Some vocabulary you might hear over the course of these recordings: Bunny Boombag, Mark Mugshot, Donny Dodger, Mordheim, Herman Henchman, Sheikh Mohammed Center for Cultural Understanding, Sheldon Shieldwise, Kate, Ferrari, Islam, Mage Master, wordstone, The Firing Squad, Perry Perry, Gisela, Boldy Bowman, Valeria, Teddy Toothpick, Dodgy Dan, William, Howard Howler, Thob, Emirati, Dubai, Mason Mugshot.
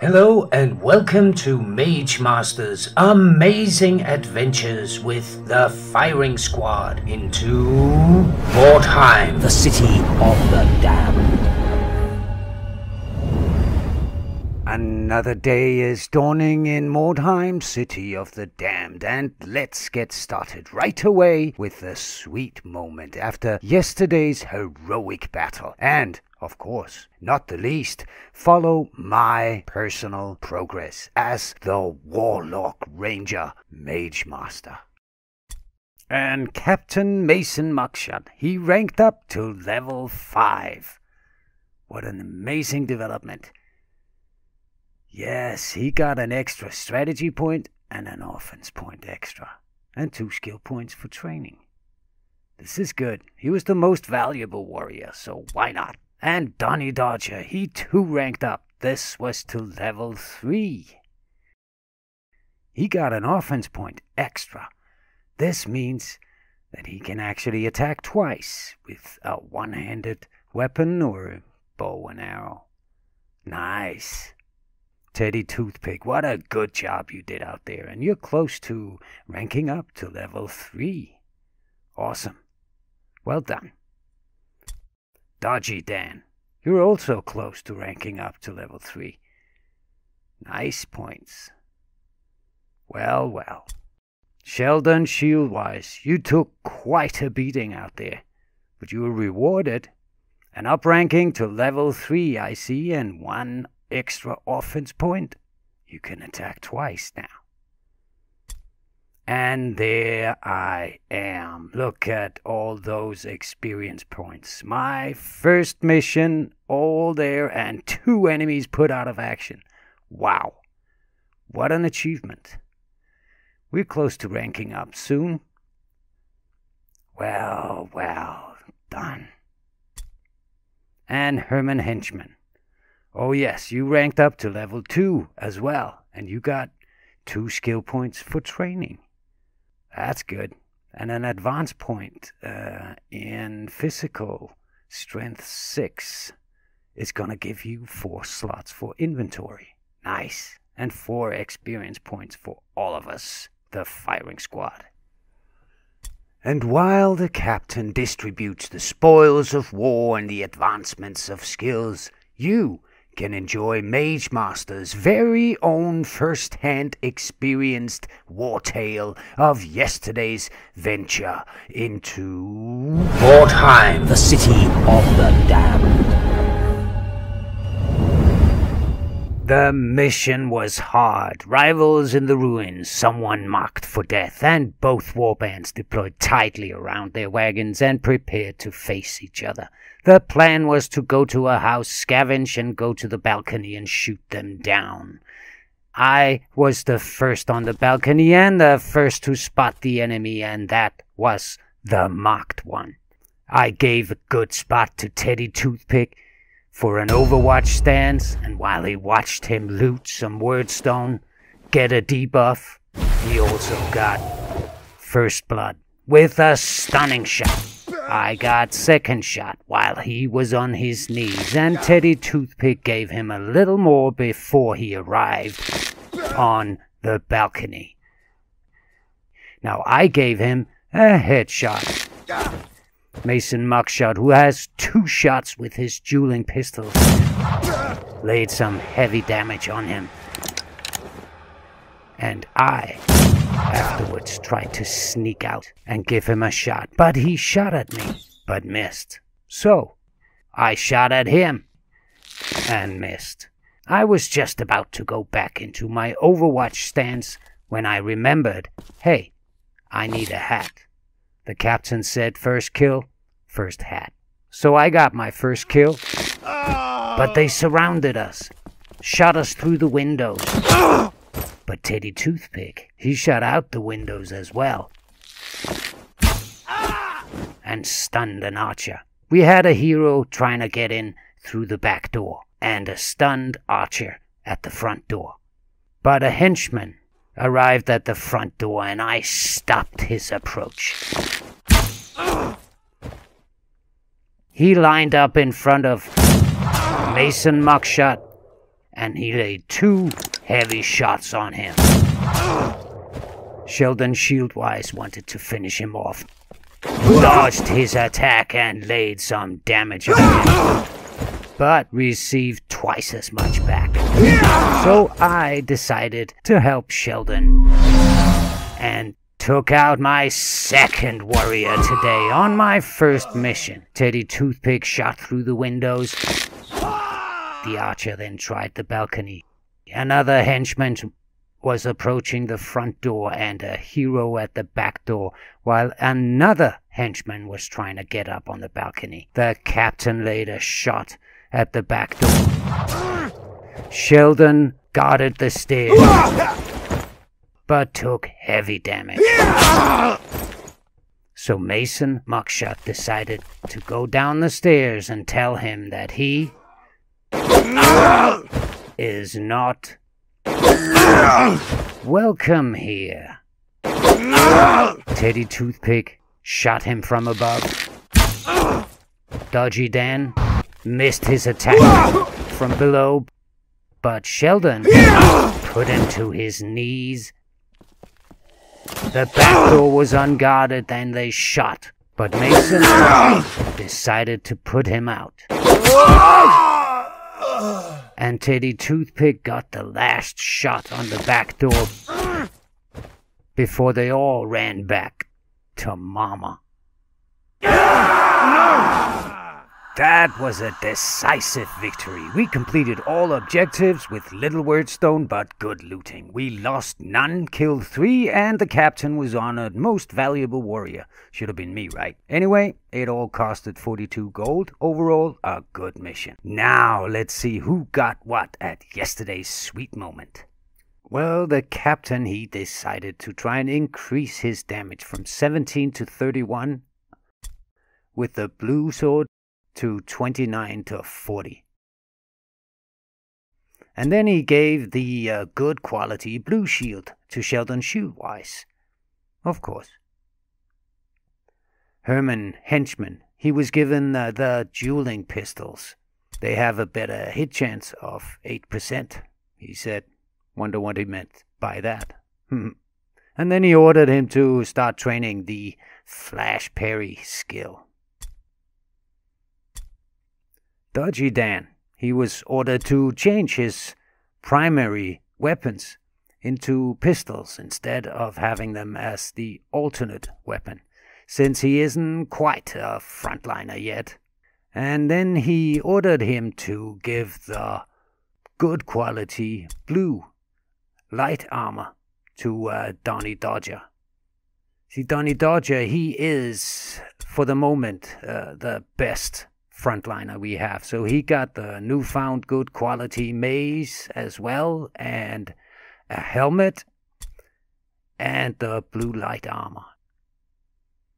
Hello and welcome to Mage Master's amazing adventures with the Firing Squad into Mordheim, the city of the damned. Another day is dawning in Mordheim, city of the damned, and let's get started right away with the sweet moment after yesterday's heroic battle. And of course, not the least, follow my personal progress as the Warlock Ranger Mage Master. And Captain Mason Mugshot, he ranked up to level 5. What an amazing development. Yes, he got an extra strategy point and an offense point extra, and 2 skill points for training. This is good. He was the most valuable warrior, so why not? And Donny Dodger, he too ranked up. This was to level 3. He got an offense point extra. This means that he can actually attack twice with a one-handed weapon or a bow and arrow. Nice. Teddy Toothpick, what a good job you did out there. And you're close to ranking up to level 3. Awesome. Well done. Dodgy Dan, you're also close to ranking up to level 3. Nice points. Well, well. Sheldon Shieldwise, you took quite a beating out there, but you were rewarded. An up ranking to level 3, I see, and 1 extra offense point. You can attack twice now. And there I am. Look at all those experience points. My first mission, all there, and 2 enemies put out of action. Wow. What an achievement. We're close to ranking up soon. Well, well done. And Herman Henchman. Oh yes, you ranked up to level 2 as well, and you got 2 skill points for training. That's good. And an advanced point in physical strength 6 is going to give you 4 slots for inventory. Nice. And 4 experience points for all of us, the Firing Squad. And while the captain distributes the spoils of war and the advancements of skills, you can enjoy Mage Master's very own first-hand experienced war tale of yesterday's venture into Mordheim, the city of the damned. The mission was hard. Rivals in the ruins, someone marked for death, and both warbands deployed tightly around their wagons and prepared to face each other. The plan was to go to a house, scavenge, and go to the balcony and shoot them down. I was the first on the balcony and the first to spot the enemy, and that was the marked one. I gave a good spot to Teddy Toothpick for an overwatch stance, and while he watched him loot some wordstone, get a debuff, he also got first blood with a stunning shot. I got second shot while he was on his knees, and Teddy Toothpick gave him a little more before he arrived on the balcony. Now I gave him a headshot. Mason Mugshot, who has 2 shots with his dueling pistols, laid some heavy damage on him. And I afterwards tried to sneak out and give him a shot, but he shot at me, but missed. So I shot at him and missed. I was just about to go back into my overwatch stance when I remembered, hey, I need a hat. The captain said first kill, first hat. So I got my first kill, but they surrounded us, shot us through the windows. But Teddy Toothpick, he shot out the windows as well, and stunned an archer. We had a hero trying to get in through the back door, and a stunned archer at the front door. But a henchman arrived at the front door, and I stopped his approach. He lined up in front of Mason Mugshot and he laid two heavy shots on him. Sheldon Shieldwise wanted to finish him off, dodged his attack and laid some damage on him, but received twice as much back. So I decided to help Sheldon and took out my second warrior today on my first mission. Teddy Toothpick shot through the windows. The archer then tried the balcony. Another henchman was approaching the front door and a hero at the back door, while another henchman was trying to get up on the balcony. The captain laid a shot at the back door. Sheldon guarded the stairs, but took heavy damage. So Mason Mugshot decided to go down the stairs and tell him that he is not welcome here. Teddy Toothpick shot him from above. Dodgy Dan missed his attack from below, but Sheldon put him to his knees. The back door was unguarded and they shot, but Mason decided to put him out. And Teddy Toothpick got the last shot on the back door before they all ran back to Mama. That was a decisive victory. We completed all objectives with little wordstone but good looting. We lost none, killed 3, and the captain was honored most valuable warrior. Should have been me, right? Anyway, it all costed 42 gold. Overall, a good mission. Now, let's see who got what at yesterday's sweet moment. Well, the captain, he decided to try and increase his damage from 17 to 31 with the blue sword, to 29 to 40. And then he gave the good quality blue shield to Sheldon Shieldwise. Of course. Herman Henchman, he was given the dueling pistols. They have a better hit chance of 8%. He said, wonder what he meant by that. And then he ordered him to start training the Flash Perry skill. Dodgy Dan, he was ordered to change his primary weapons into pistols instead of having them as the alternate weapon, since he isn't quite a frontliner yet. And then he ordered him to give the good quality blue light armor to Donny Dodger. See, Donny Dodger, he is, for the moment, the best frontliner we have, so he got the newfound good quality mace as well, and a helmet, and the blue light armor.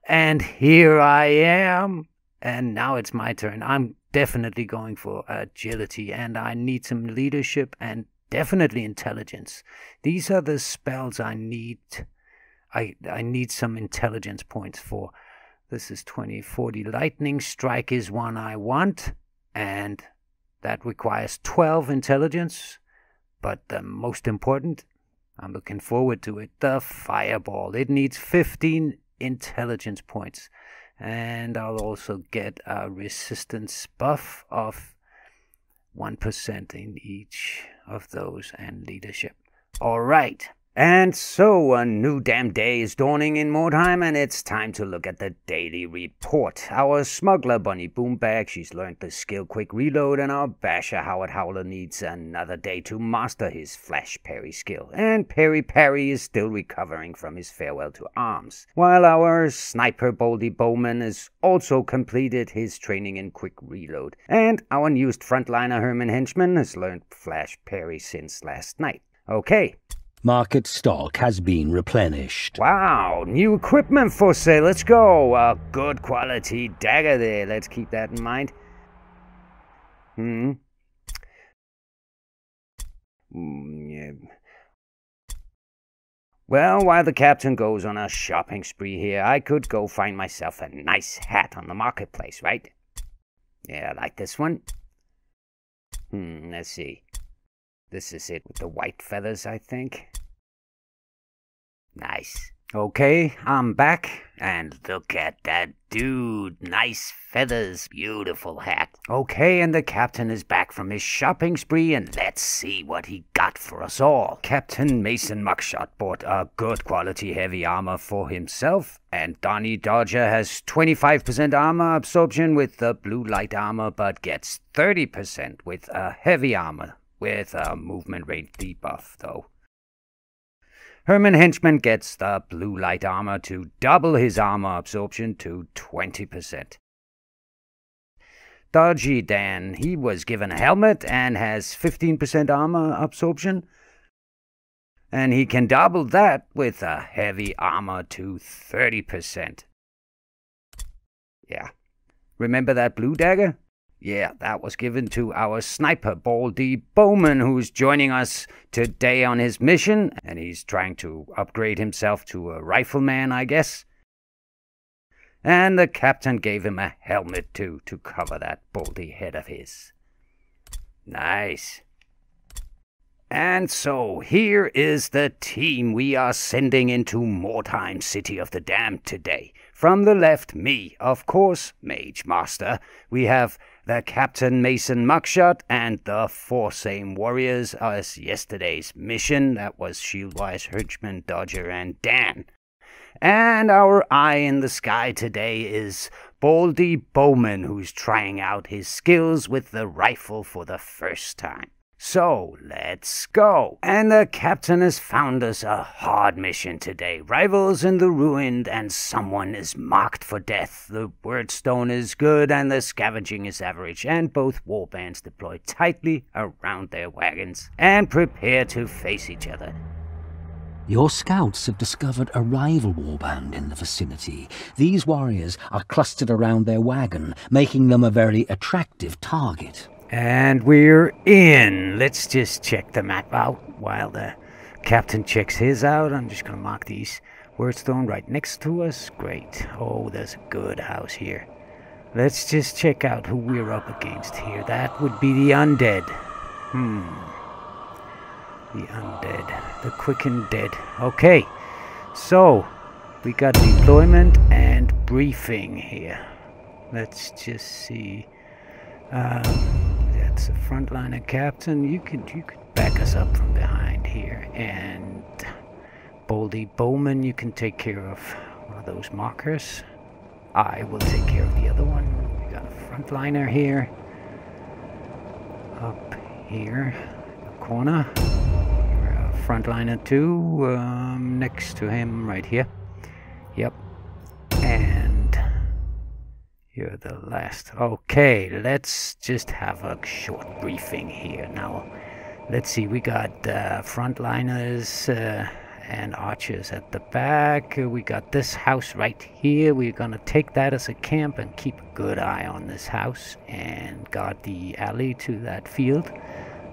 And here I am, and now it's my turn. I'm definitely going for agility, and I need some leadership, and definitely intelligence. These are the spells I need. I need some intelligence points for. This is 2040. Lightning Strike is one I want, and that requires 12 intelligence. But the most important, I'm looking forward to it, the Fireball. It needs 15 intelligence points. And I'll also get a resistance buff of 1% in each of those, and leadership. All right. And so a new damn day is dawning in Mordheim, and it's time to look at the daily report. Our smuggler Bunny Boombag, she's learned the skill Quick Reload, and our basher Howard Howler needs another day to master his Flash Parry skill. And Perry Perry is still recovering from his farewell to arms, while our sniper Boldy Bowman has also completed his training in Quick Reload, and our newest frontliner Herman Henchman has learned Flash Parry since last night. Okay. Market stock has been replenished. Wow, new equipment for sale, let's go. A good quality dagger there, let's keep that in mind. Yeah. Well, while the captain goes on a shopping spree here, I could go find myself a nice hat on the marketplace, right? Yeah, I like this one. Let's see. This is it with the white feathers, I think. Nice. Okay, I'm back. And look at that dude. Nice feathers, beautiful hat. Okay, and the captain is back from his shopping spree, and let's see what he got for us all. Captain Mason Mugshot bought a good quality heavy armor for himself, and Donny Dodger has 25% armor absorption with the blue light armor, but gets 30% with a heavy armor, with a movement rate debuff, though. Herman Henchman gets the blue light armor to double his armor absorption to 20%. Dodgy Dan, he was given a helmet and has 15% armor absorption. And he can double that with a heavy armor to 30%. Yeah. Remember that blue dagger? Yeah, that was given to our sniper, Boldy Bowman, who's joining us today on his mission. And he's trying to upgrade himself to a rifleman, I guess. And the captain gave him a helmet, too, to cover that baldy head of his. Nice. And so, here is the team we are sending into Mordheim, City of the Damned, today. From the left, me, of course, Mage Master. We have the Captain Mason Mugshot and the four same warriors as yesterday's mission. That was Shieldwise, Henchman, Dodger, and Dan. And our eye in the sky today is Boldy Bowman, who's trying out his skills with the rifle for the first time. So, let's go. And the captain has found us a hard mission today. Rivals in the ruined, and someone is marked for death. The wordstone is good, and the scavenging is average. And both warbands deploy tightly around their wagons and prepare to face each other. Your scouts have discovered a rival warband in the vicinity. These warriors are clustered around their wagon, making them a very attractive target. And we're in. Let's just check the map out while the captain checks his out. I'm just going to mark these wordstone right next to us. Great. Oh, there's a good house here. Let's just check out who we're up against here. That would be the undead. The undead. The quick and dead. Okay. So, we got deployment and briefing here. Let's just see. That's a frontliner captain. You could back us up from behind here. And Boldy Bowman, you can take care of one of those markers. I will take care of the other one. We got a frontliner here. Up here in the corner. Frontliner too. Next to him right here. Yep. And you're the last. Okay, let's just have a short briefing here. Now, let's see, we got frontliners and archers at the back. We got this house right here. We're going to take that as a camp and keep a good eye on this house. And guard the alley to that field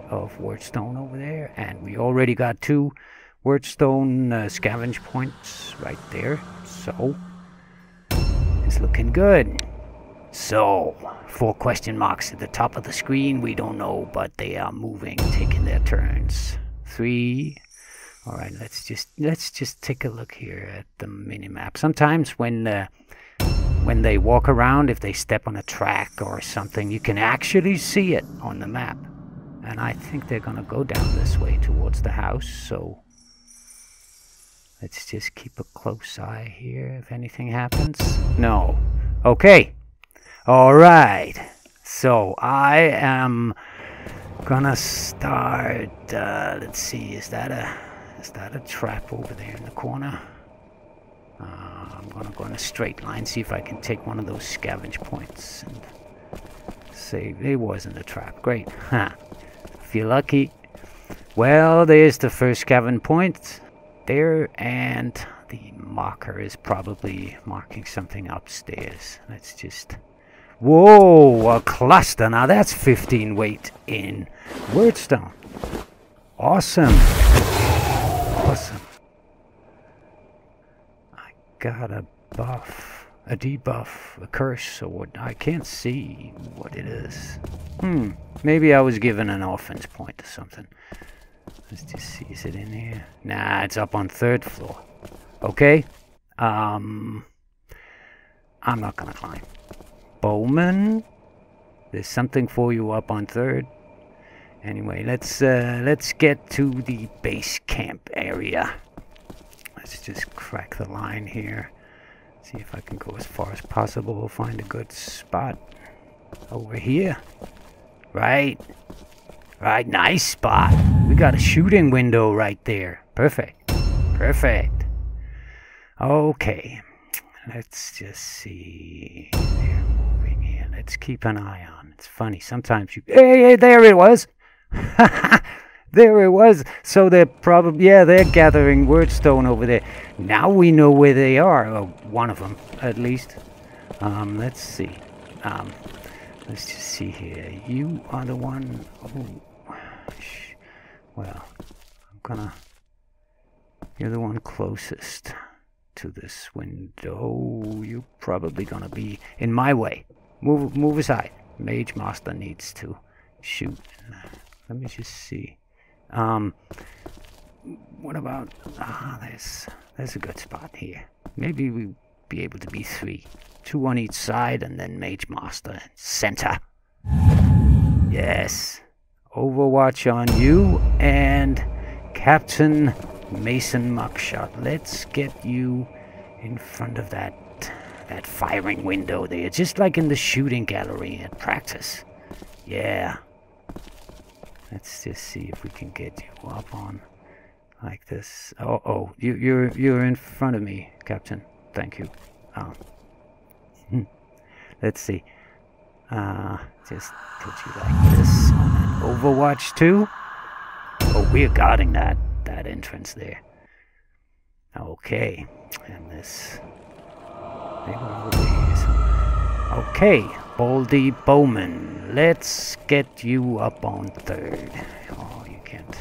of wordstone over there. And we already got two wordstone scavenge points right there. So, it's looking good. So, four question marks at the top of the screen. We don't know, but they are moving, taking their turns. Three. All right, let's just take a look here at the minimap. Sometimes when they walk around, if they step on a track or something, you can actually see it on the map. And I think they're gonna go down this way towards the house. So let's just keep a close eye here if anything happens. No. Okay. Alright, so I am gonna start, let's see, is that a trap over there in the corner? I'm gonna go in a straight line, see if I can take one of those scavenge points and save. It wasn't a trap, great, huh, if you're lucky. Well, there's the first scavenge point there, and the marker is probably marking something upstairs. Let's just... Whoa, a cluster. Now that's 15 weight in wordstone. Awesome. Awesome. I got a buff. a debuff, a curse, or what? I can't see what it is. Maybe I was given an offense point or something. Let's just see, is it in here? Nah, it's up on 3rd floor. Okay. I'm not gonna climb. Bowman? There's something for you up on 3rd. Anyway, let's get to the base camp area. Let's just crack the line here. See if I can go as far as possible. We'll find a good spot over here. Right. Right, nice spot. We got a shooting window right there. Perfect. Perfect. Okay. Let's just see. They're moving in. Let's keep an eye on. It's funny. Sometimes you... Hey, there it was. There it was. So they're probably, yeah, they're gathering wordstone over there. Now we know where they are. Oh, one of them, at least. Let's see. Let's just see here. You are the one. Oh, well, I'm gonna. You're the one closest to this window. You're probably gonna be in my way. Move aside. Mage Master needs to shoot. Let me just see. What about, there's a good spot here. Maybe we'll be able to be 3. 2 on each side, and then Mage Master center. Yes. Overwatch on you, and Captain Mason Mugshot. Let's get you in front of that firing window there, just like in the shooting gallery at practice. Yeah. Let's just see if we can get you up on like this. Oh, you're in front of me, Captain. Thank you. Let's see. Just put you like this on an Overwatch 2. Oh, we're guarding that entrance there. Okay, and this. They were over here somewhere. Okay. Boldy Bowman, let's get you up on 3rd. Oh, you can't.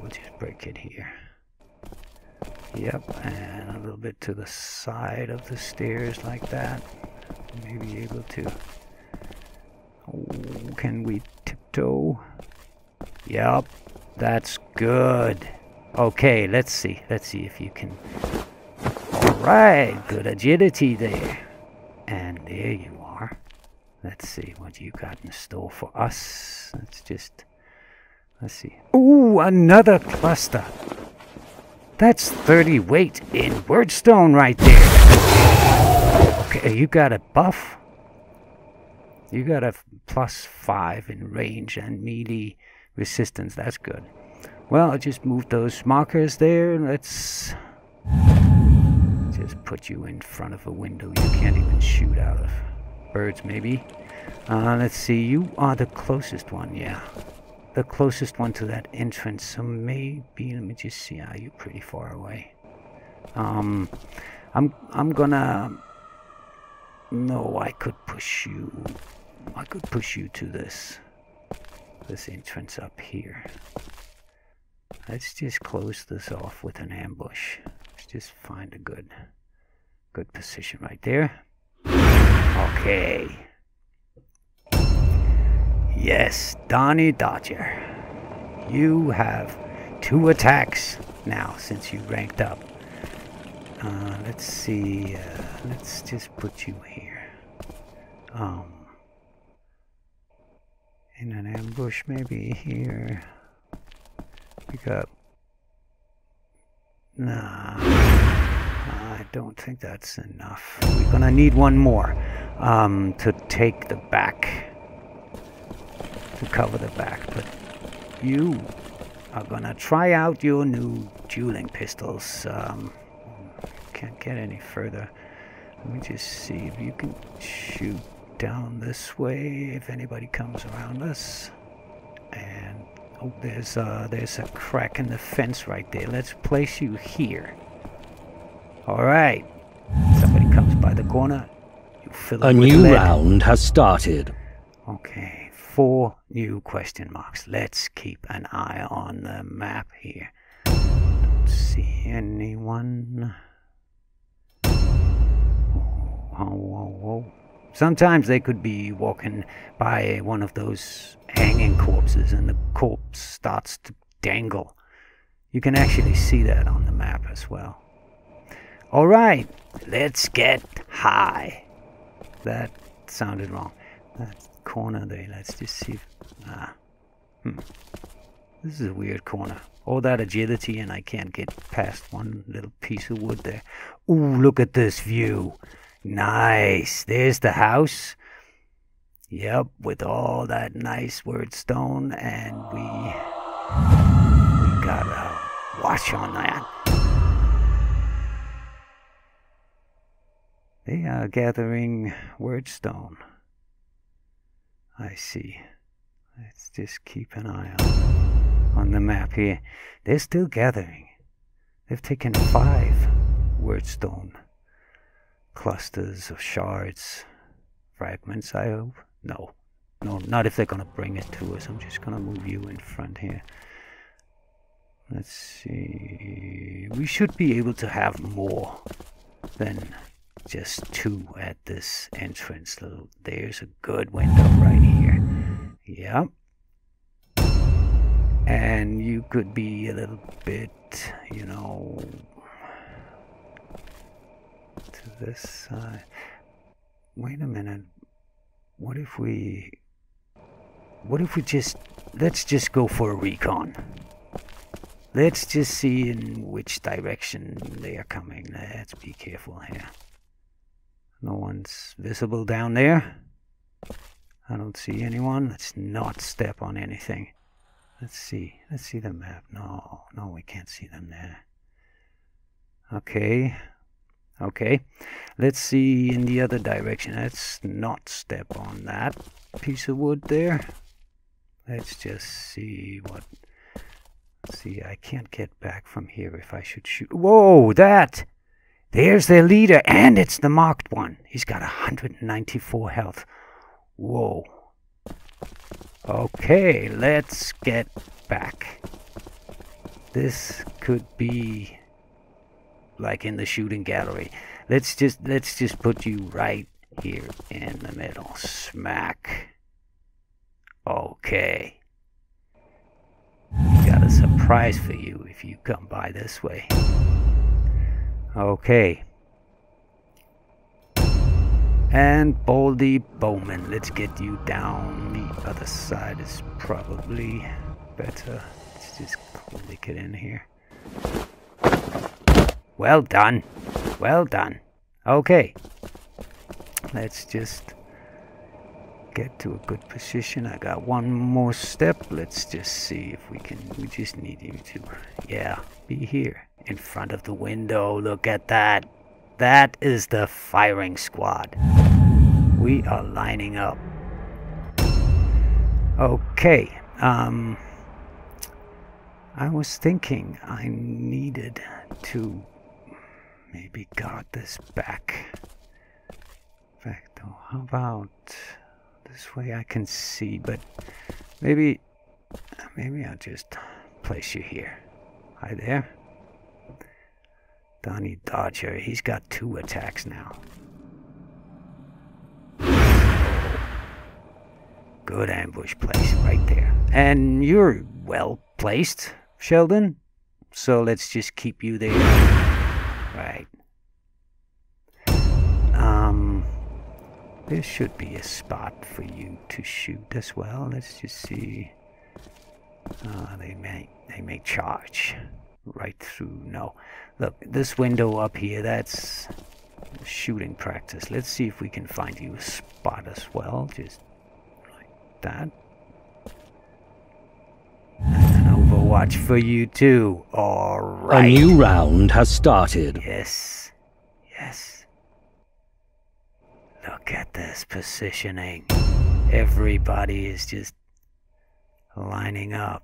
We'll just break it here. Yep, and a little bit to the side of the stairs like that. Maybe able to. Oh, can we tiptoe? Yep, that's good. Okay, let's see. Let's see if you can. All right, good agility there. And there you. Let's see what you got in store for us. Let's see. Ooh, another cluster. That's 30 weight in wordstone right there. Okay, you got a buff. You got a +5 in range and melee resistance. That's good. Well, I'll just move those markers there. Let's just put you in front of a window you can't even shoot out of. Birds, maybe. Let's see. You are the closest one, yeah. The closest one to that entrance. So maybe, let me just see. Are you pretty far away? I'm gonna. No, I could push you. I could push you to this entrance up here. Let's just close this off with an ambush. Let's just find a good position right there. Okay. Yes, Donny Dodger. You have 2 attacks now since you ranked up. Let's see. Let's just put you here. In an ambush, maybe here. We got. Nah. I don't think that's enough. We're gonna need one more to take the back, to cover the back. But you are gonna try out your new dueling pistols. Can't get any further. Let me just see if you can shoot down this way if anybody comes around us. And oh, there's a crack in the fence right there. Let's place you here. Alright. Somebody comes by the corner. You fill it with lead. A new round has started. Okay. 4 new question marks. Let's keep an eye on the map here. Don't see anyone. whoa. Sometimes they could be walking by one of those hanging corpses and the corpse starts to dangle. You can actually see that on the map as well. Alright, let's get high. That sounded wrong. That corner there, let's just see. This is a weird corner. All that agility and I can't get past one little piece of wood there. Ooh, look at this view. Nice. There's the house. Yep, with all that nice word stone, and we got a watch on that. They are gathering word stone. I see. Let's just keep an eye on the map here. They're still gathering. They've taken 5 word stone. Clusters of shards, fragments, I hope. No, not if they're gonna bring it to us. I'm just gonna move you in front here. Let's see. We should be able to have more than just 2 at this entrance. So there's a good window right here. Yep. And you could be a little bit, you know, to this side. Wait a minute. What if we just, let's just go for a recon. Let's just see in which direction they are coming. Let's be careful here. No one's visible down there. I don't see anyone. Let's not step on anything. Let's see the map. No, we can't see them there. Okay, let's see in the other direction. Let's not step on that piece of wood there. Let's just see what... See, I can't get back from here if I should shoot. Whoa, that! There's their leader, and it's the marked one. He's got 194 health. Whoa. Okay, let's get back. This could be... like in the shooting gallery. Let's just put you right here in the middle. Smack. Okay. We got a surprise for you if you come by this way. Okay. And Boldy Bowman, let's get you down. The other side is probably better. Let's just click it in here. Well done. Okay, let's just get to a good position. I got one more step. Let's just see if we can. We just need you to, yeah, be here in front of the window. Look at that. That is the firing squad. We are lining up. Okay, I was thinking I needed to maybe guard this back door. How about this way? I can see, but maybe I'll just place you here. Hi there. Donny Dodger, he's got 2 attacks now. Good ambush place right there. And you're well placed, Sheldon. So let's just keep you there. Right. There should be a spot for you to shoot as well. Let's just see. They may charge right through. No. Look, this window up here, that's shooting practice. Let's see if we can find you a spot as well. Just like that. Watch for you too. All right. A new round has started. Yes. Look at this positioning. Everybody is just lining up.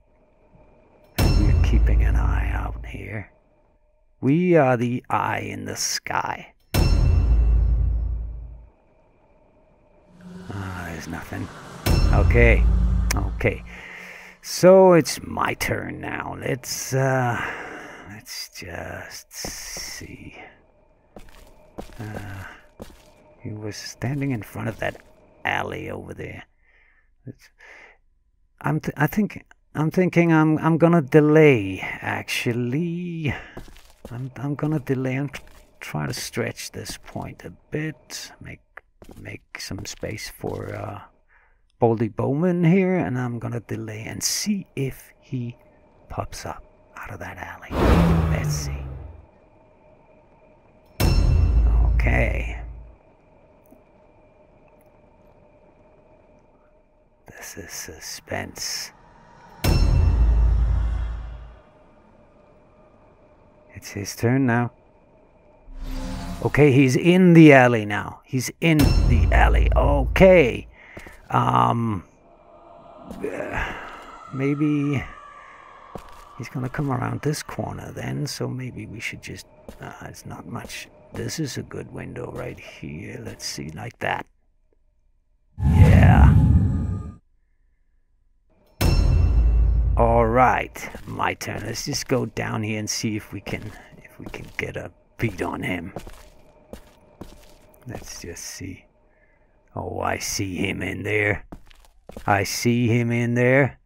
And we're keeping an eye out here. We are the eye in the sky. There's nothing. Okay. So it's my turn now. Let's just see. He was standing in front of that alley over there. I'm gonna delay. Actually, I'm gonna delay and try to stretch this point a bit. Make some space for Boldy Bowman here, and I'm gonna delay and see if he pops up out of that alley. Let's see. Okay. This is suspense. It's his turn now. Okay, he's in the alley now. He's in the alley. Okay. Maybe he's gonna come around this corner then, so maybe we should just... it's not much. This is a good window right here. Let's see, like that. Yeah. Alright, my turn. Let's just go down here and see if we can get a beat on him. Let's just see. Oh, I see him in there. I see him in there.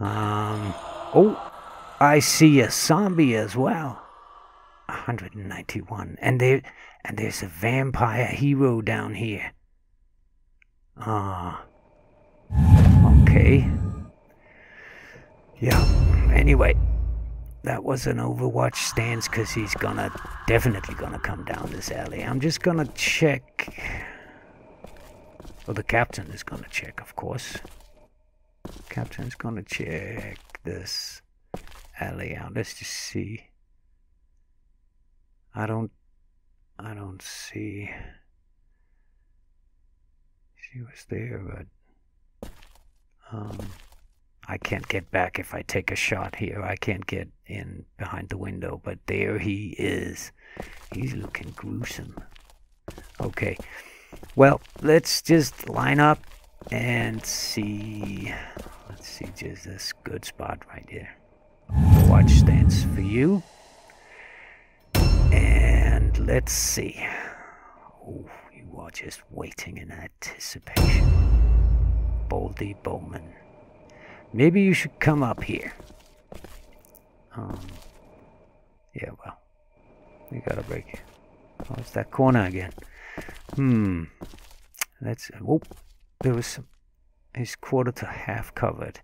Oh, I see a zombie as well. 191. And there's a vampire hero down here. Okay. Yeah, anyway, that was an Overwatch stance because he's gonna definitely come down this alley. I'm just gonna check. Well, the captain is gonna check, of course. Captain's gonna check this alley out. Let's just see. I don't see. She was there, but I can't get back if I take a shot here. I can't get in behind the window, but there he is. He's looking gruesome. Okay. Well, let's just line up and see. Let's see, just this good spot right here. Watch stance for you. And let's see. Oh, you are just waiting in anticipation. Boldy Bowman. Maybe you should come up here. Yeah, well, we got a break. Oh, it's that corner again. Let's... Whoop. There was some... He's quarter to half covered.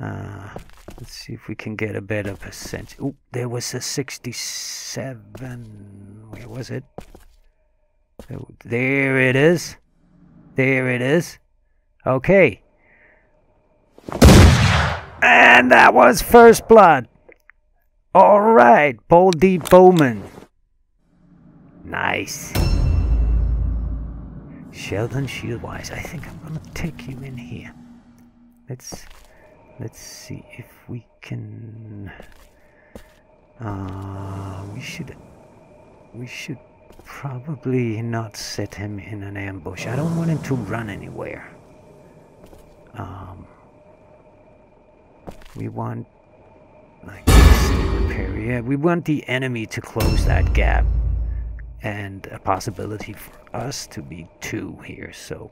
Let's see if we can get a better percentage. Oop, there was a 67... Where was it? There it is. There it is. Okay. And that was first blood. All right, Boldy Bowman. Nice. Sheldon Shieldwise. I think I'm gonna take him in here. Let's see if we can. We should probably not set him in an ambush. I don't want him to run anywhere. We want, like, repair. Yeah, we want the enemy to close that gap, and a possibility for us to be two here. So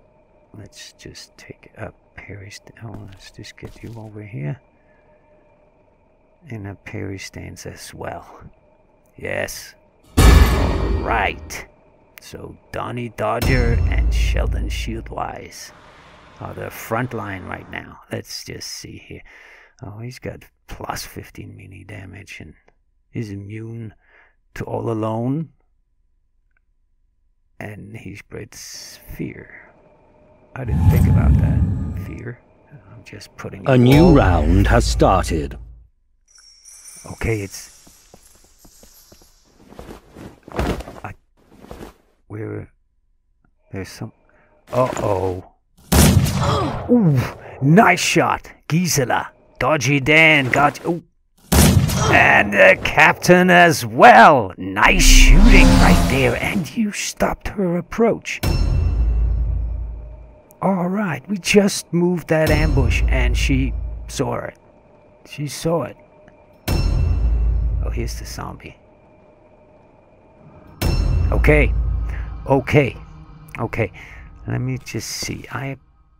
let's just take a parry. Oh, let's just get you over here in a parry stance as well. Yes. All right. So Donny Dodger and Sheldon Shieldwise are the front line right now. Let's just see here. Oh, he's got plus 15 mini damage and he's immune to all alone. And he spreads fear. I didn't think about that. Fear. I'm just putting it. A new round has started. Okay, it's... There's some... Uh-oh. Ooh, nice shot. Gisela. Dodgy Dan got you. And the captain as well. Nice shooting right there. And you stopped her approach. Alright, we just moved that ambush and she saw it. She saw it. Oh, here's the zombie. Okay. Okay. Okay, let me just see. I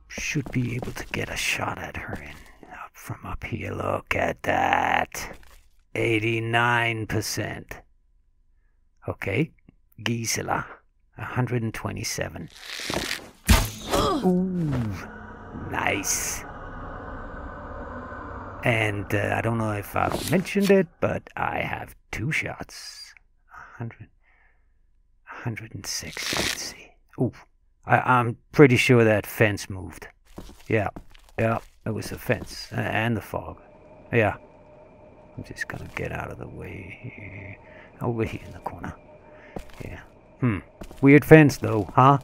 should be able to get a shot at her in, up from up here. Look at that. 89%. Okay. Gisela. 127. Ooh. Nice. And I don't know if I've mentioned it, but I have two shots. 106. Let's see. Ooh, I'm pretty sure that fence moved. Yeah, yeah, it was the fence and the fog. Yeah, I'm just gonna get out of the way here. Over here in the corner. Yeah. Hmm. Weird fence though, huh?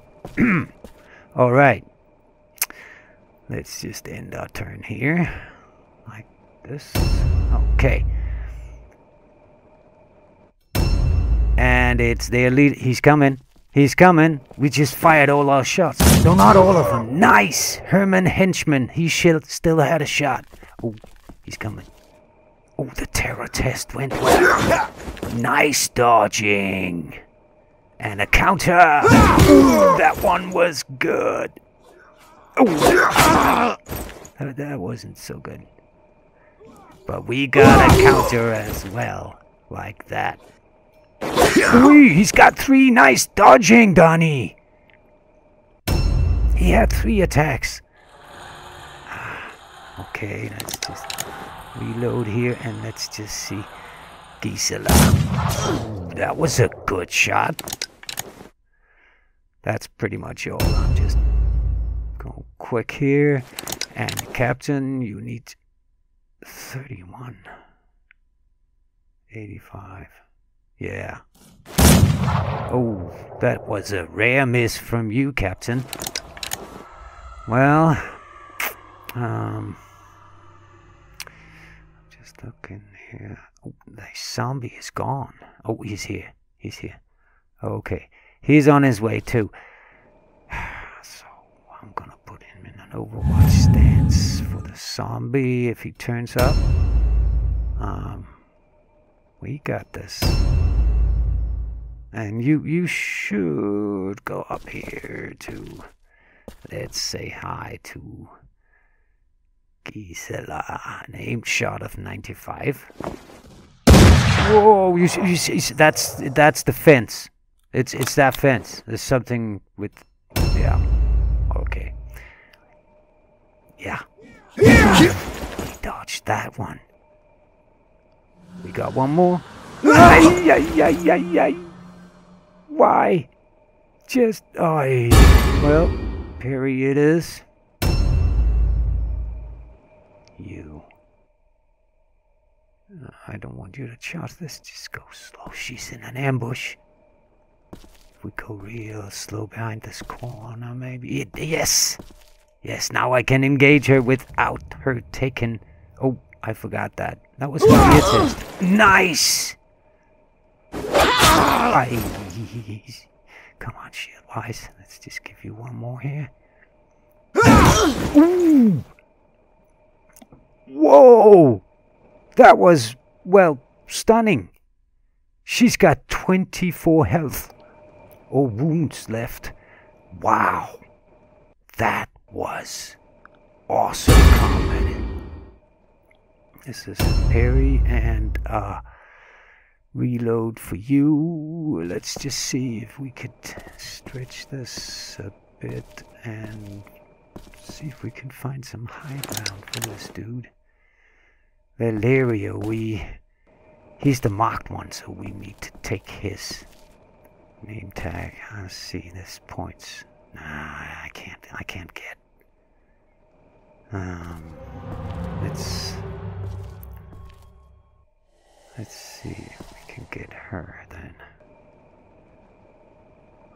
All right. Let's just end our turn here. Like this. Okay. And it's their lead. He's coming. He's coming. We just fired all our shots. No, not all of them. Nice. Herman Henchman. He still had a shot. Oh, he's coming. Oh, the terror test went well. Nice dodging. And a counter. Ooh, that one was good. Oh, that wasn't so good. But we got a counter as well, like that. Three! He's got three! Nice dodging, Donny! He had three attacks. Okay, let's just reload here and let's just see. Gisela. That was a good shot. That's pretty much all. I'm just going quick here. And Captain, you need 31. 85. Yeah. Oh, that was a rare miss from you, Captain. Well, just looking here. Oh, the zombie is gone. Oh, he's here. He's here. Okay. He's on his way, too. So, I'm gonna put him in an overwatch stance for the zombie if he turns up. We got this. And you should go up here to, let's say hi to Gisela. An aim shot of 95. Whoa! You see, that's the fence. It's that fence. There's something with, yeah. Okay. Yeah. We dodged that one. We got one more. Ay, ay, ay, ay, ay. Why? Just, I. Well, Perry it is. You. I don't want you to charge this. Just go slow. She's in an ambush. If we go real slow behind this corner, maybe. Yes. Yes, now I can engage her without her taking. Oh, I forgot that. That was my test. Nice. Come on, Shieldwise. Let's just give you one more here. Ooh. Whoa! That was, well, stunning. She's got 24 health or wounds left. Wow. That was awesome combat. This is Perry and, reload for you. Let's just see if we could stretch this a bit and see if we can find some high ground for this dude. Valeria, he's the marked one, so we need to take his name tag. I see this points. Nah, I can't get. Let's see if we can get her then.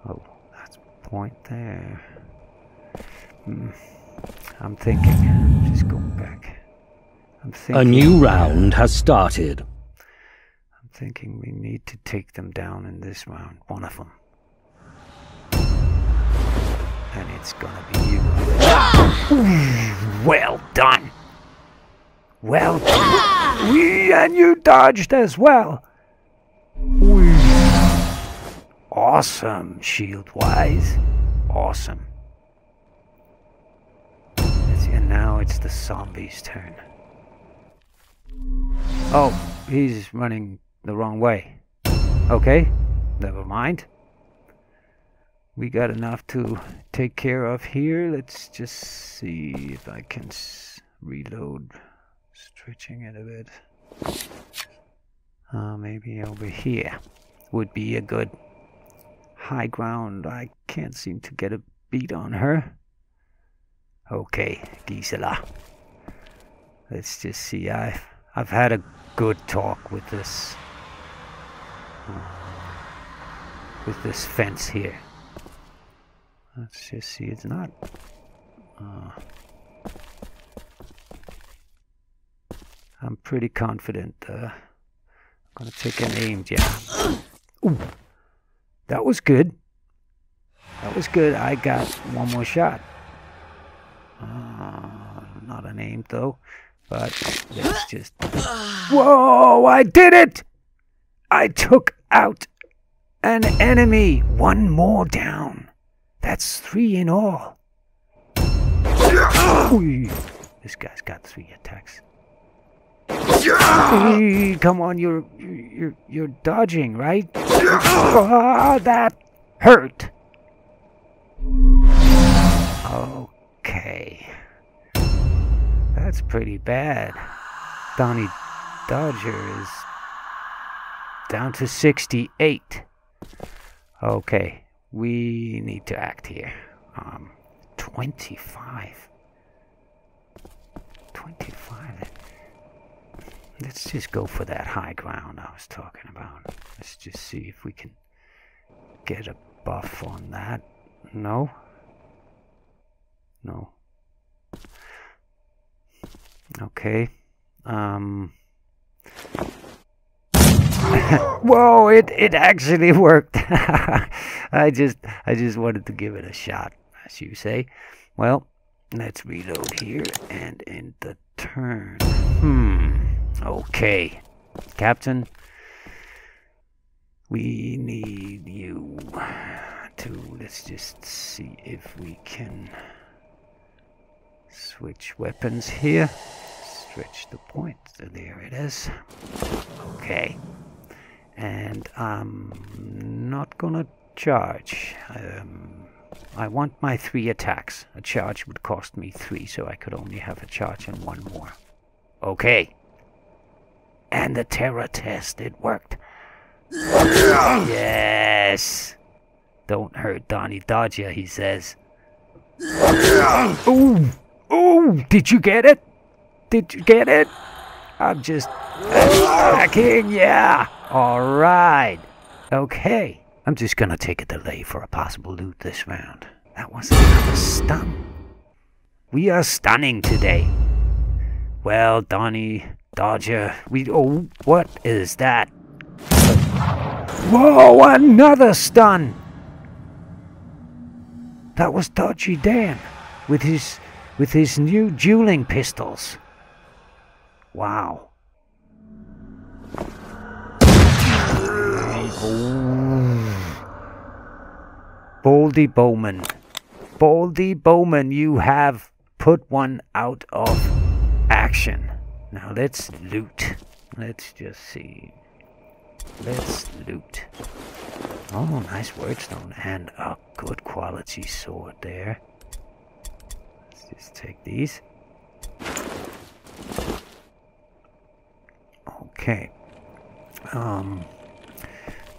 Oh, that's point there. I'm thinking. I'm just going back. I'm thinking. A new round has started. I'm thinking we need to take them down in this round. One of them. And it's gonna be you. Well done. Well done. And you dodged as well. Awesome, Shieldwise. awesome. And now it's the zombie's turn. Oh, he's running the wrong way. Okay, never mind. We got enough to take care of here. Let's just see if I can reload. Stretching it a bit. Maybe over here would be a good high ground. I can't seem to get a beat on her. Okay, Gisela. Let's just see. I've had a good talk with this fence here. Let's just see. It's not. I'm pretty confident. I'm gonna take an aim, yeah. Ooh, that was good. That was good. I got one more shot. Not a name though, but let's just... Whoa, I did it! I took out an enemy. One more down. That's 3 in all. This guy's got 3 attacks. Hey, come on, you're dodging, right? Oh, that hurt. Oh. Okay, that's pretty bad. Donny Dodger is down to 68. Okay, we need to act here. 25. Let's just go for that high ground I was talking about. Let's just see if we can get a buff on that. No? No. Okay. Whoa! It actually worked. I just wanted to give it a shot, as you say. Well, let's reload here and end the turn. Okay, Captain. We need you to. Let's just see if we can. Switch weapons here. Stretch the point. There it is. Okay. And I'm not gonna charge. I want my 3 attacks. A charge would cost me 3, so I could only have a charge and 1 more. Okay. And the terror test. It worked. Yes. Don't hurt Donny Dodger, he says. Ooh. Ooh, did you get it? Did you get it? I'm just attacking, yeah. Alright. Okay. I'm just gonna take a delay for a possible loot this round. That was another stun. We are stunning today. Well, Donny Dodger, oh, what is that? Whoa, another stun! That was Dodgy Dan with his new dueling pistols. Wow. Boldy Bowman. Boldy Bowman, you have put one out of action. Now let's loot. Let's just see. Let's loot. Oh, nice wordstone and a good quality sword there. Just take these. Okay.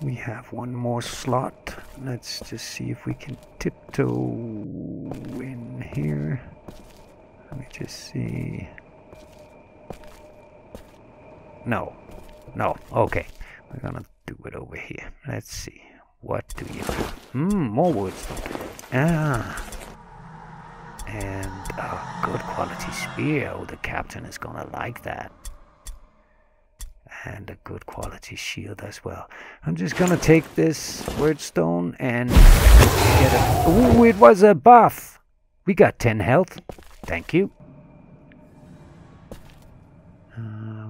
We have one more slot. Let's just see if we can tiptoe in here. Let me just see. No. No. Okay. We're gonna do it over here. Let's see. What do you have? More wood. Ah. And a good quality spear. Oh, the captain is gonna like that. And a good quality shield as well. I'm just gonna take this wordstone and get a... Ooh, it was a buff! We got 10 health. Thank you.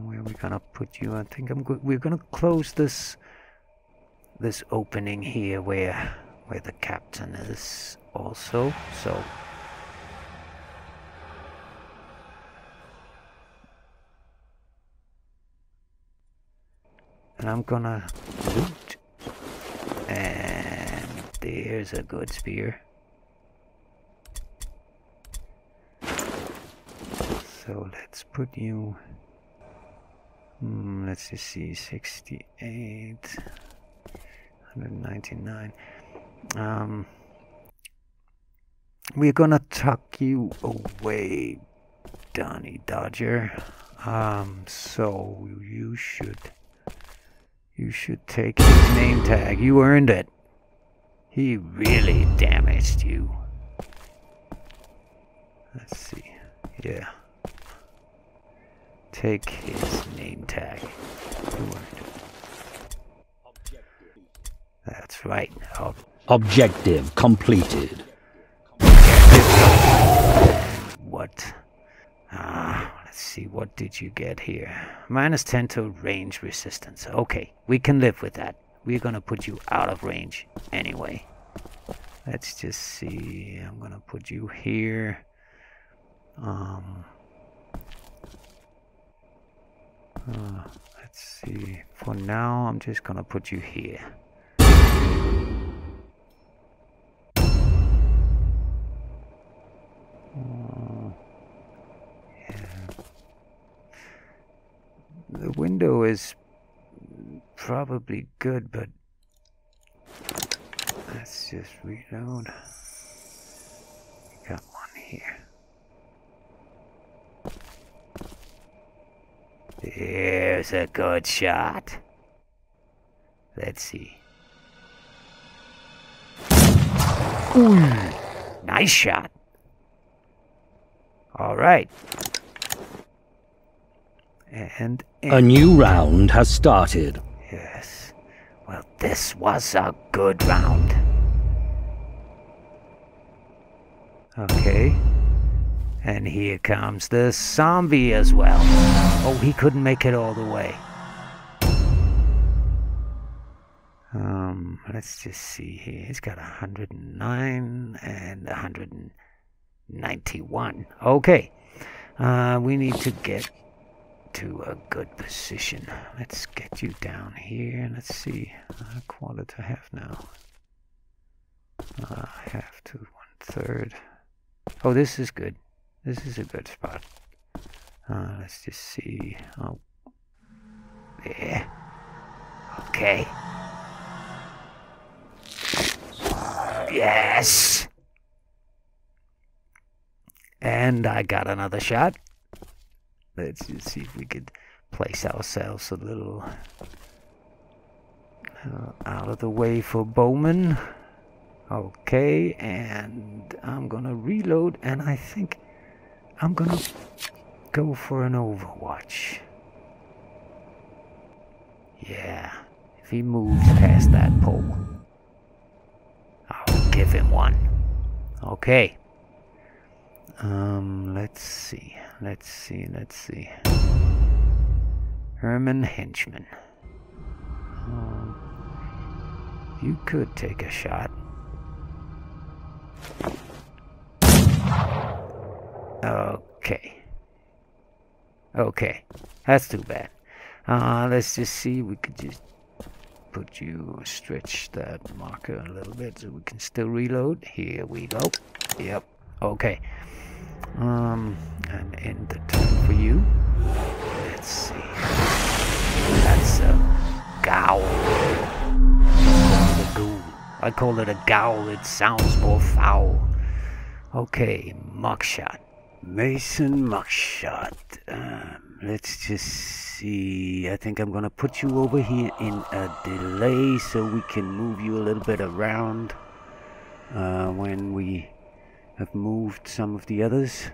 Where are we gonna put you? I think we're gonna close this opening here where the captain is. also, so... And I'm gonna loot. And there's a good spear. So let's put you... let's just see, 68... 199... we're gonna tuck you away, Donny Dodger. So you should take his name tag. You earned it. He really damaged you. Let's see. Yeah. Take his name tag. You earned it. That's right. Objective completed. What? Let's see, what did you get here? -10 to range resistance. Okay, we can live with that. We're gonna put you out of range anyway. Let's just see. I'm gonna put you here. Let's see. For now, I'm just gonna put you here. The window is probably good, but let's just reload. We got one here. There's a good shot. Let's see. Ooh, nice shot. All right. And a new round has started. Yes. Well, this was a good round. Okay. And here comes the zombie as well. Oh, he couldn't make it all the way. Let's just see here. He's got 109 and 191. Okay. We need to get to a good position. Let's get you down here and let's see. Quarter to half now. Half to 1/3. Oh, this is good. This is a good spot. Let's just see. Oh, there. Okay. Yes. And I got another shot. Let's just see if we could place ourselves a little out of the way for Bowman. Okay, and I'm gonna reload, and I think I'm gonna go for an overwatch. Yeah, if he moves past that pole, I'll give him one. Okay. Let's see. Herman Henchman. You could take a shot. Okay. That's too bad. Let's just see. We could just put you, stretch that marker a little bit so we can still reload. Here we go. Yep. Okay. And end the turn for you. Let's see. That's a gowl. A ghoul. I call it a gowl. It sounds more foul. Okay, Mugshot. Mason Mugshot. Let's just see. I think I'm gonna put you over here in a delay so we can move you a little bit around when we... I've moved some of the others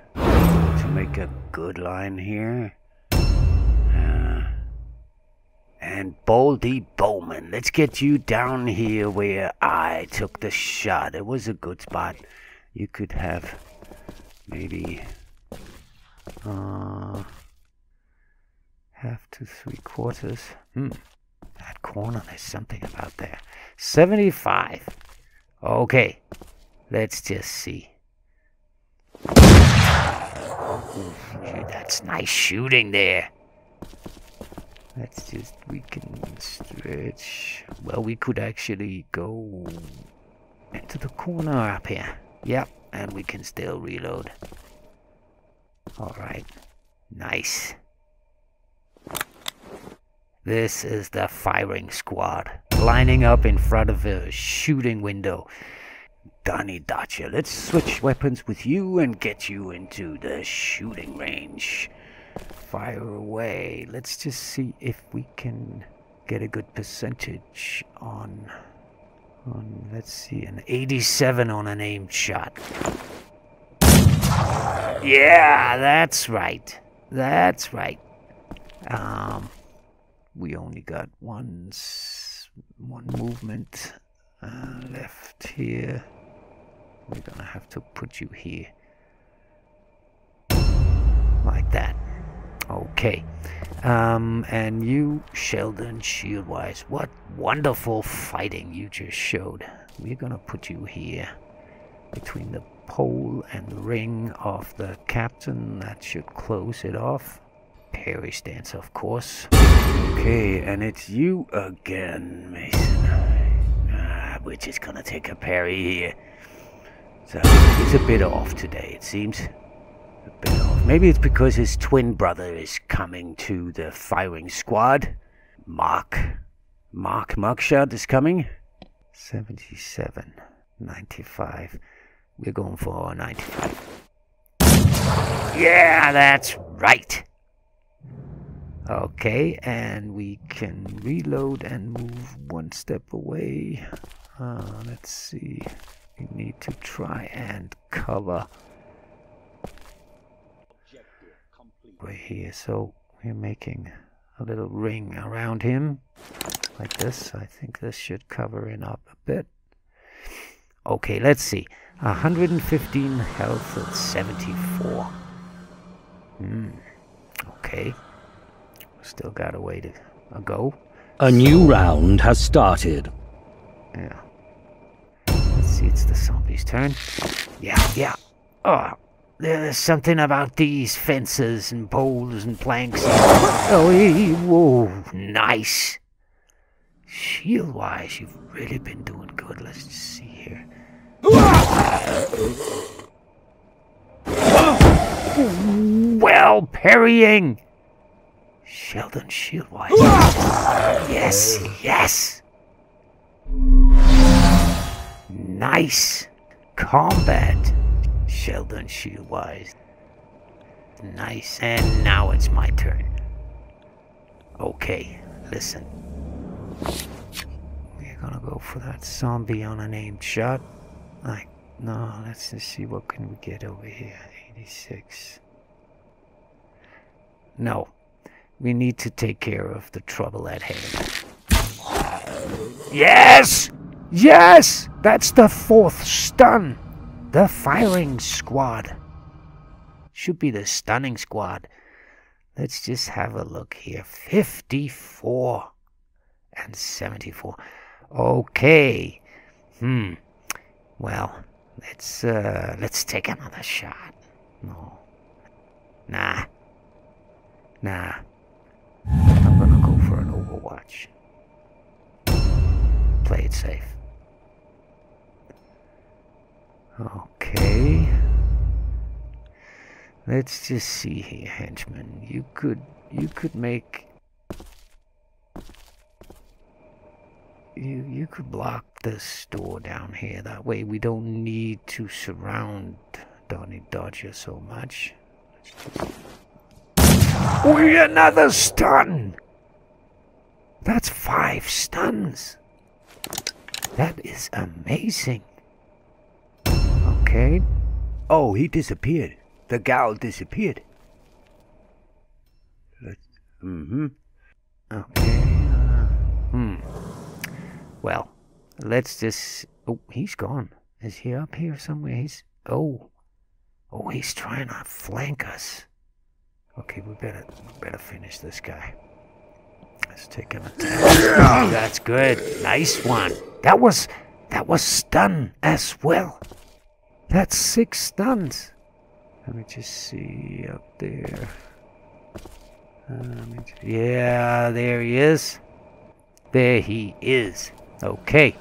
to make a good line here. And Boldy Bowman, let's get you down here where I took the shot. It was a good spot. You could have maybe half to 3/4. That corner, there's something about there. 75. Okay. Let's just see. Gee, that's nice shooting there. Let's just, we can stretch. Well, we could actually go into the corner up here. Yep, and we can still reload. Alright, nice. This is the firing squad, lining up in front of a shooting window. Donny Dodger, let's switch weapons with you and get you into the shooting range. Fire away. Let's just see if we can get a good percentage on let's see, an 87 on an aimed shot. Yeah, that's right. That's right. We only got one movement left here. We're gonna have to put you here. Like that. Okay. And you, Sheldon Shieldwise, what wonderful fighting you just showed. We're gonna put you here between the pole and the ring of the captain. That should close it off. Perry stance, of course. Okay, and it's you again, Mason. We're just gonna take a Perry here. So he's a bit off today, it seems. A bit off. Maybe it's because his twin brother is coming to the firing squad. Mark Mugshot is coming. 77, 95. We're going for 95. Yeah, that's right. Okay, and we can reload and move one step away. Let's see. We need to try and cover. We're here, so we're making a little ring around him. Like this. I think this should cover him up a bit. Okay, let's see. 115 health and 74. Okay. Still got a way to go. A new round has started. Yeah. Let's see, it's the zombies' turn. Yeah. Oh, there's something about these fences and poles and planks. Oh, whoa, nice. Shield-wise, you've really been doing good. Let's just see here. Well, parrying. Sheldon Shieldwise. Yes. Nice combat, Sheldon Shieldwise. Nice. And now it's my turn. Okay, listen. We're gonna go for that zombie on an aimed shot. Like, no, let's just see what can we get over here. 86. No. We need to take care of the trouble at hand. Yes! Yes! That's the fourth stun! The firing squad. Should be the stunning squad. Let's just have a look here. 54 and 74. Okay. Well, let's take another shot. No. Nah. I'm gonna go for an overwatch. Play it safe. Okay. Let's just see here, henchman. You could make... You could block this door down here. That way we don't need to surround Donny Dodger so much. We another stun! That's 5 stuns! That is amazing! Okay. Oh, he disappeared. The gal disappeared. Okay. Well, let's just... Oh, he's gone. Is he up here somewhere? He's... Oh, he's trying to flank us. Okay, we better finish this guy. Let's take him. That's good. Nice one. That was stun as well. That's 6 stuns. Let me just see up there. Yeah, there he is. There he is. Okay.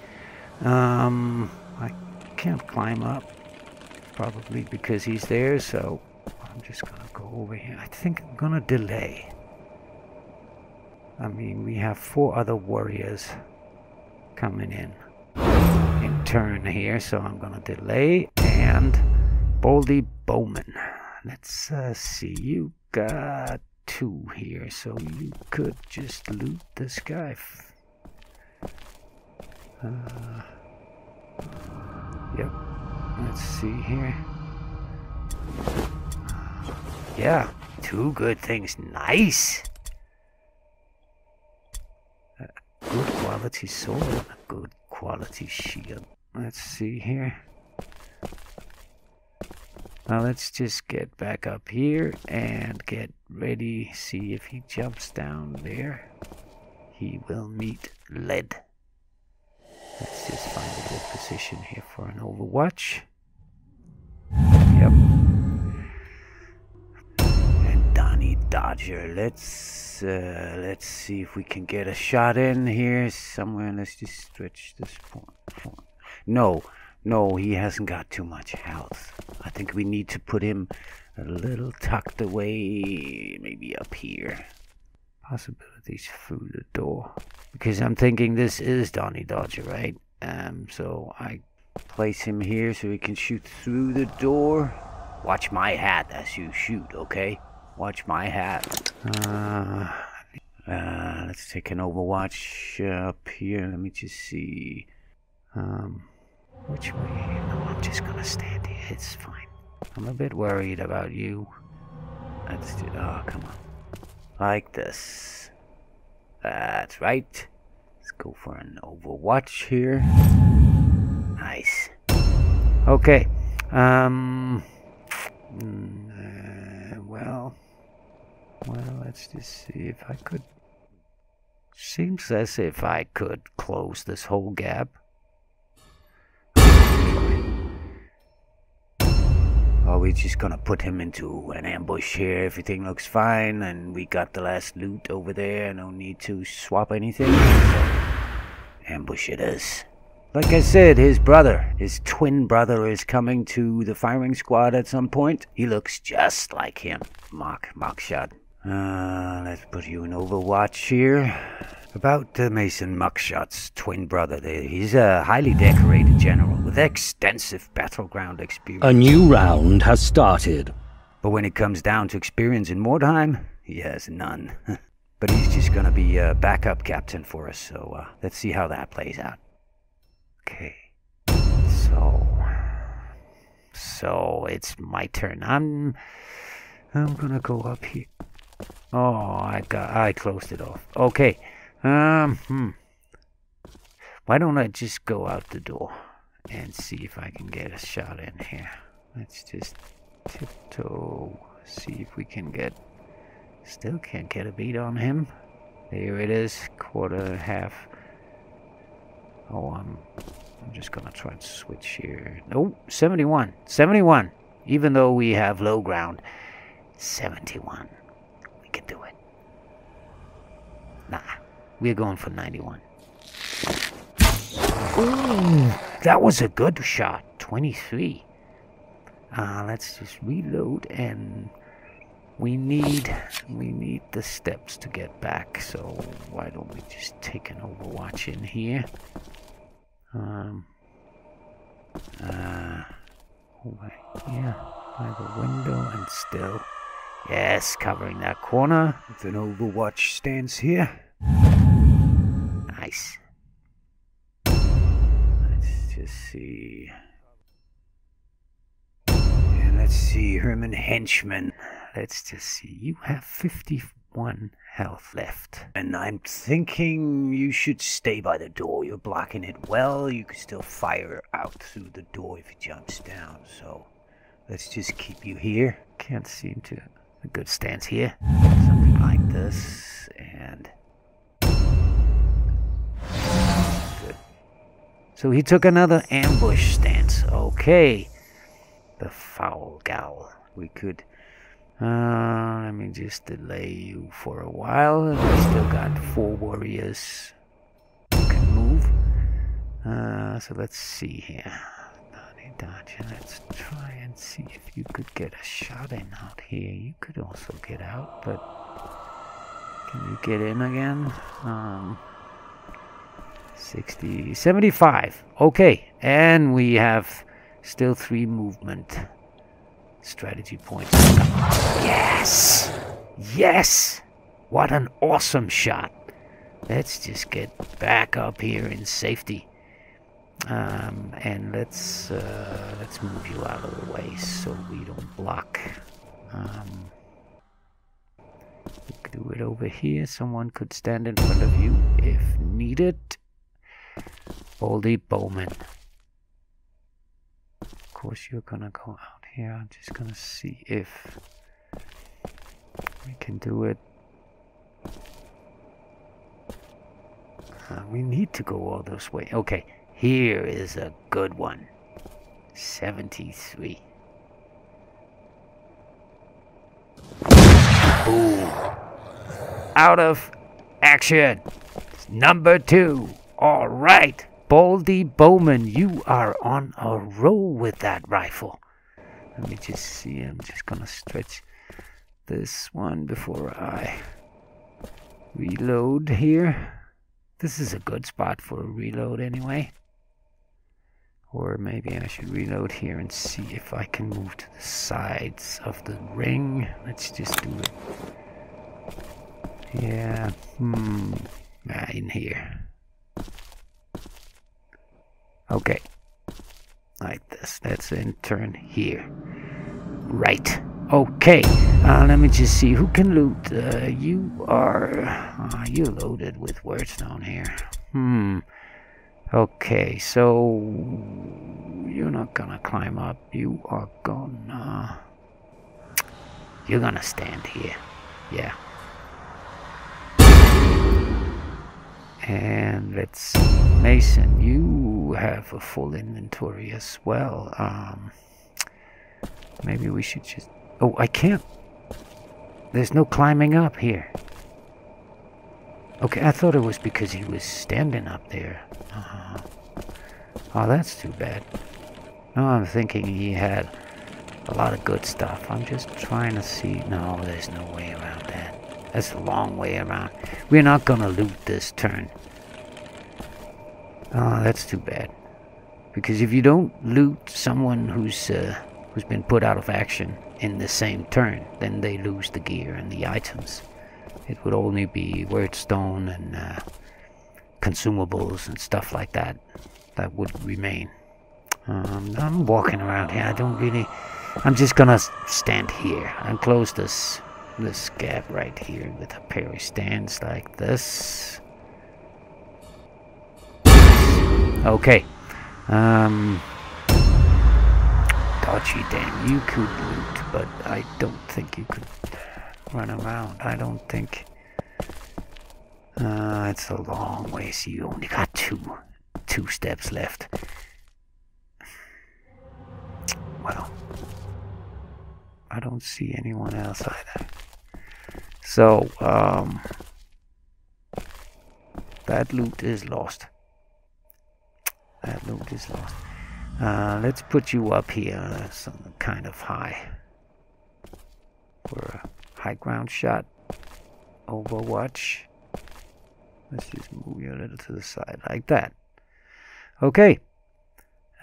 I can't climb up, probably because he's there, so I'm just gonna go over here. I think I'm gonna delay. I mean, we have 4 other warriors coming in turn here, so I'm gonna delay. And Boldy Bowman, let's see, you got 2 here, so you could just loot this guy. Yep, let's see here. Yeah, 2 good things. Nice. Good quality sword and a good quality shield. Let's see here. Now let's just get back up here and get ready. See if he jumps down there. He will meet lead. Let's just find a good position here for an overwatch. Yep. And Donny Dodger. Let's see if we can get a shot in here somewhere. Let's just stretch this point. No, he hasn't got too much health. I think we need to put him a little tucked away, maybe up here. Possibilities through the door. Because I'm thinking this is Donny Dodger, right? So I place him here so he can shoot through the door. Watch my hat as you shoot, okay? Watch my hat. Let's take an overwatch up here. Let me just see. Which way? No, I'm just gonna stand here. It's fine. I'm a bit worried about you. Let's do. Oh, come on. Like this. That's right. Let's go for an overwatch here. Nice. Okay. Well, let's just see if I could. Seems as if I could close this whole gap. Are we just gonna put him into an ambush here? Everything looks fine, and we got the last loot over there. No need to swap anything. Ambush it is. Like I said, his brother, his twin brother, is coming to the firing squad at some point. He looks just like him. Mark Mugshot. Let's put you in overwatch here. About Mason Mugshot's twin brother there. He's a highly decorated general with extensive battleground experience. A new round has started. But when it comes down to experience in Mordheim, he has none. But he's just gonna be a backup captain for us, so let's see how that plays out. Okay. So it's my turn. I'm gonna go up here. Oh, I closed it off. Okay. Why don't I just go out the door and see if I can get a shot in here. Let's just tiptoe, see if we can get, still can't get a beat on him. There it is, quarter, half. Oh, I'm just gonna try and switch here. No, 71, 71, even though we have low ground, 71, we can do it. Nah. We're going for 91. Ooh, that was a good shot. 23. Let's just reload, and we need the steps to get back. So why don't we just take an overwatch in here? Over here by the window, and still, yes, covering that corner with an overwatch stance here. Nice. Let's just see. And let's see, Herman Henchman. Let's just see. You have 51 health left. And I'm thinking you should stay by the door. You're blocking it well. You can still fire out through the door if it jumps down. So let's just keep you here. Can't seem to have a good stance here. Something like this. And... good. So he took another ambush stance. Okay. the foul gal. We could... let me just delay you for a while. We still got 4 warriors who can move. So let's see here. Donny Dodger, let's try and see if you could get a shot in out here. You could also get out, but... Can you get in again? 60, 75. Okay, and we have still 3 movement strategy points. Yes! Yes! What an awesome shot! Let's just get back up here in safety. And let's move you out of the way so we don't block. We could do it over here. Someone could stand in front of you if needed. Boldy Bowman. Of course, you're gonna go out here. I'm just gonna see if we can do it. We need to go all this way. Okay, here is a good one. 73. Boom. Out of action. It's number 2. All right, Boldy Bowman, you are on a roll with that rifle. Let me just see. I'm just gonna stretch this one before I reload here. This is a good spot for a reload anyway. Or maybe I should reload here and see if I can move to the sides of the ring. Let's just do it. Yeah, in here. Okay, like this. Let's in turn here. Right. Okay. Let me just see who can loot. You are you're loaded with words down here. Okay, so you're not gonna climb up. You are gonna. You're gonna stand here. Yeah. And let's see, Mason, you have a full inventory as well. Maybe we should just... Oh, I can't. There's no climbing up here. Okay, I thought it was because he was standing up there. Oh, that's too bad. No, I'm thinking he had a lot of good stuff. I'm just trying to see... No, there's no way around that. That's a long way around. We're not gonna loot this turn. Oh, that's too bad. Because if you don't loot someone who's been put out of action in the same turn, then they lose the gear and the items. It would only be wordstone and consumables and stuff like that that would remain. I'm walking around here. I don't really... I'm just gonna stand here and close this gap right here with a parry stance like this. Okay. Dodgy Dan, you could loot, but I don't think you could run around. I don't think... it's a long way, so you only got two steps left. Well, I don't see anyone else either. So, that loot is lost. That loot is lost. Let's put you up here, some kind of high. For a high ground shot. Overwatch. Let's just move you a little to the side, like that. Okay.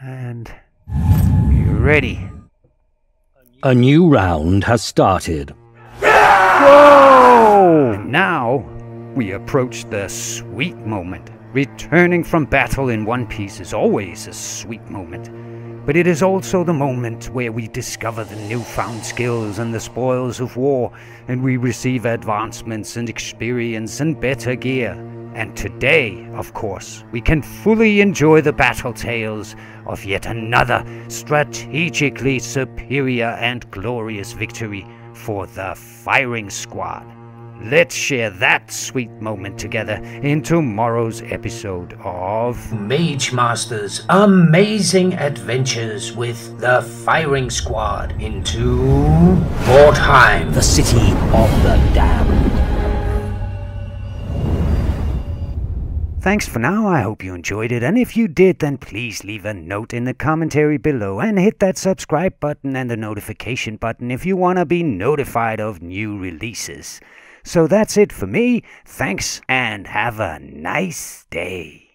And you're ready. A new round has started. Whoa! And now, we approach the sweet moment. Returning from battle in one piece is always a sweet moment. But it is also the moment where we discover the newfound skills and the spoils of war, and we receive advancements and experience and better gear. And today, of course, we can fully enjoy the battle tales of yet another strategically superior and glorious victory for the Firing Squad. Let's share that sweet moment together in tomorrow's episode of Mage Master's Amazing Adventures with the Firing Squad into Mordheim, the City of the Damned. Thanks for now, I hope you enjoyed it, and if you did, then please leave a note in the commentary below and hit that subscribe button and the notification button if you want to be notified of new releases. So that's it for me, thanks, and have a nice day.